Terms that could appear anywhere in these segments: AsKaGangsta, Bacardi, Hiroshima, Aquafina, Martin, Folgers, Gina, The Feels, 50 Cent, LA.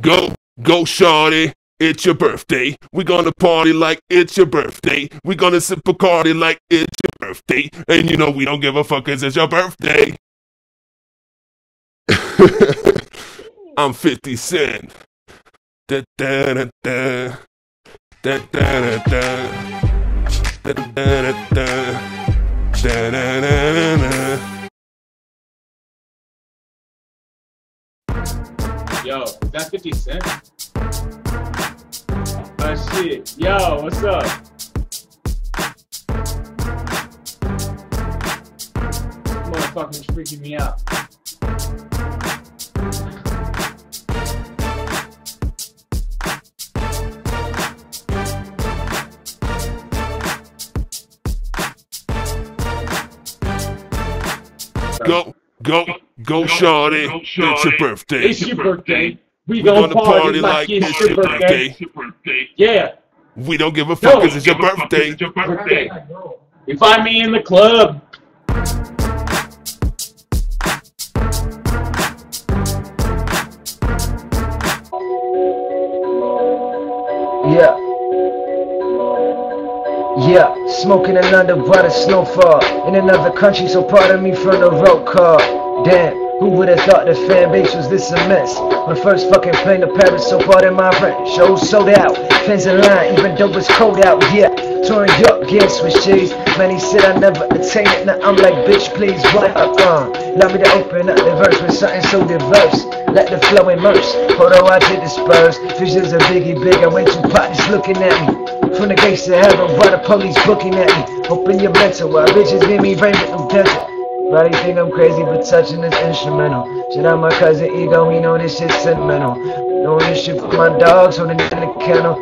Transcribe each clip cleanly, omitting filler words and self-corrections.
Go, shawty. It's your birthday. We gonna party like it's your birthday. We gonna sip Bacardi like it's your birthday. And you know we don't give a fuck 'cause it's your birthday. I'm 50 Cent. Da da da da. Da da da da. Da da da da. Da da da da. Yo, is that 50 Cent? Shit. Yo, what's up? Motherfucker's freaking me out. Go, shawty. It's your birthday. It's your birthday. We gonna party like it's your birthday. Yeah. We don't give a fuck because it's your birthday. You find me in the club. Yeah, smoking another bright of snowfall in another country, so pardon me from the road car. Damn. Who would have thought the fan base was this immense? My first fucking plane to Paris, so pardon my French. Shows sold out, fans in line, even though it's cold out, yeah. Touring up, gear switch cheese. Man, he said I never attain it, now I'm like, bitch, please, what up, Allow me to open up the verse with something so diverse. Let the flow immerse, photo I did disperse. Visions of Biggie Big, I went to pot, just looking at me. From the gates to heaven, why the police booking at me? Open your mental, while bitches give me rain with them desert. Probably think I'm crazy for touching this instrumental. Shit on my cousin Ego, we know this shit's sentimental. Doing this shit for my dogs, holding in the kennel.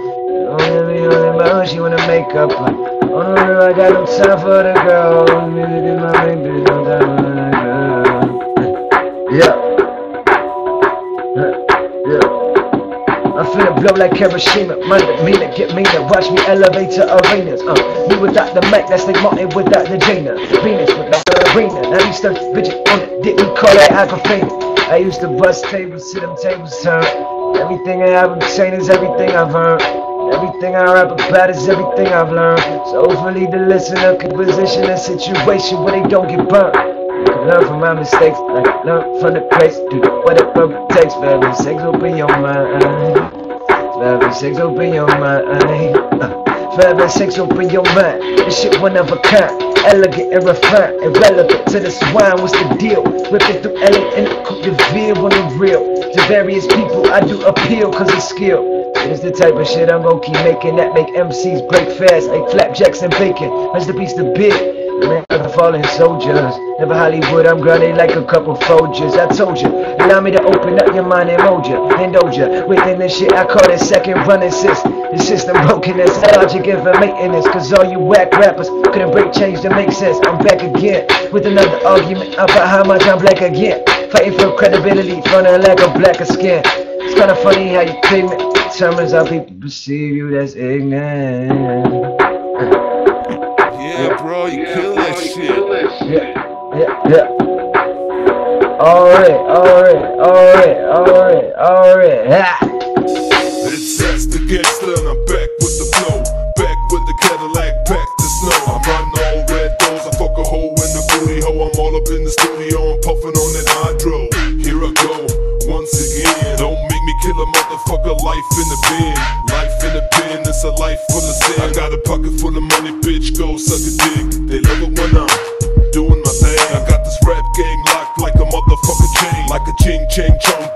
Don't leave me holding my own, she wanna make up. On the real, I got no time for the girl. Music in my ring, bitch, no time for the girl. Yeah. I'm finna blow like Hiroshima. Monday, meaner, get meaner. Watch me elevate to arenas. Me without the Mac, that's like Martin without the Gina. Venus without arena, now these stuff bitches on it, didn't call that Aquafina. I used to bust tables, sit them tables turn. Everything I have been saying is everything I've heard. Everything I rap about is everything I've learned. So hopefully the listener can position a situation where they don't get burnt. You can learn from my mistakes, like learn from the crates. Do whatever it takes, baby, sex open your mind. Baby, sex open your mind. Forever sex open your mind. This shit one of a kind, elegant and refined, irrelevant to this wine. What's the deal? Ripping through LA and cook the veal on the real. To various people I do appeal cause of skill. It is the type of shit I'm low-key making that make MCs break fast like flapjacks and bacon. That's the piece to big. Man, I'm fallen soldiers. Never Hollywood, I'm grounded like a couple Folgers. I told you, allow me to open up your mind and mold you, indulge you. Within this shit, I call it second run assist. The system brokenness, logic and maintenance. Cause all you whack rappers couldn't break change to make sense. I'm back again with another argument about how much I'm black again. Fighting for credibility, front and lack of blacker skin. It's kinda funny how you claim it. Determines how people perceive you, that's ignorant. Yeah, bro, you kill that shit. Yeah. Alright. Ha! It's AsKaGangsta and I'm back with the flow. Back with the Cadillac, back to snow. I run all red doors, I fuck a hole in the booty hole. I'm all up in the studio, I'm puffing on that hydro. Here I go, once again. Don't make me kill a motherfucker, life in the bin. Life in the bin, it's a life full of sin. I got a pocket full of money, bitch, go suck a dick. They love it when I'm doing my thing. I got this rap game locked like a motherfucker chain. Like a ching chang chong.